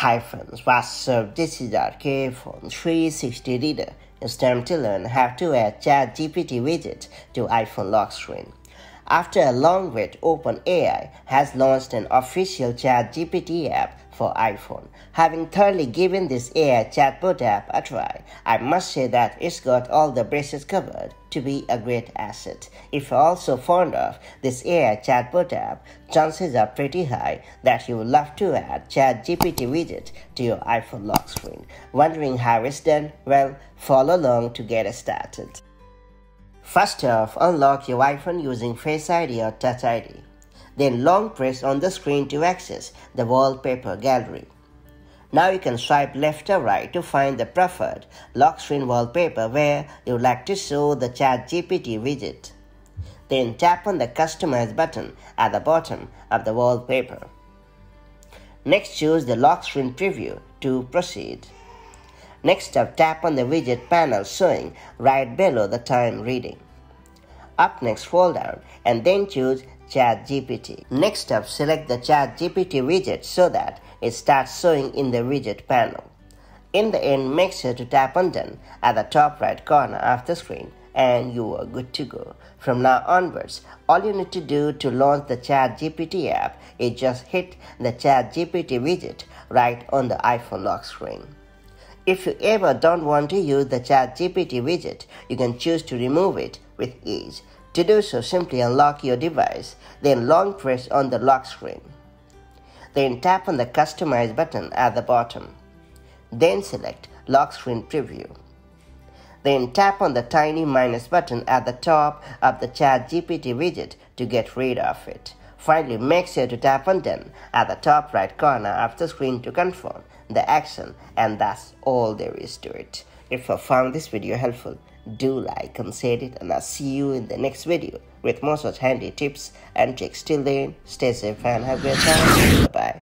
hyphens. What's up? This is RK from 360 Reader. It's time to learn how to add ChatGPT widget to iPhone lock screen. After a long wait, OpenAI has launched an official ChatGPT app for iPhone. Having thoroughly given this AI chatbot app a try, I must say that it's got all the bases covered to be a great asset. If you're also fond of this AI chatbot app, chances are pretty high that you would love to add ChatGPT widget to your iPhone lock screen. Wondering how it's done? Well, follow along to get started. First off, unlock your iPhone using Face ID or Touch ID. Then long press on the screen to access the wallpaper gallery. Now you can swipe left or right to find the preferred lock screen wallpaper where you would like to show the ChatGPT widget. Then tap on the Customize button at the bottom of the wallpaper. Next, choose the lock screen preview to proceed. Next up, tap on the widget panel showing right below the time reading. Up next, scroll down and then choose ChatGPT. Next up, select the ChatGPT widget so that it starts showing in the widget panel. In the end, make sure to tap on Done at the top right corner of the screen and you are good to go. From now onwards, all you need to do to launch the ChatGPT app is just hit the ChatGPT widget right on the iPhone lock screen. If you ever don't want to use the ChatGPT widget, you can choose to remove it with ease. To do so, simply unlock your device, then long press on the lock screen. Then tap on the Customize button at the bottom. Then select Lock Screen Preview. Then tap on the tiny minus button at the top of the ChatGPT widget to get rid of it. Finally, make sure to tap on Done at the top right corner of the screen to confirm the action, and that's all there is to it. If you found this video helpful, do like and share it, and I'll see you in the next video with more such handy tips and tricks. Till then, stay safe and have a great time. Bye-bye.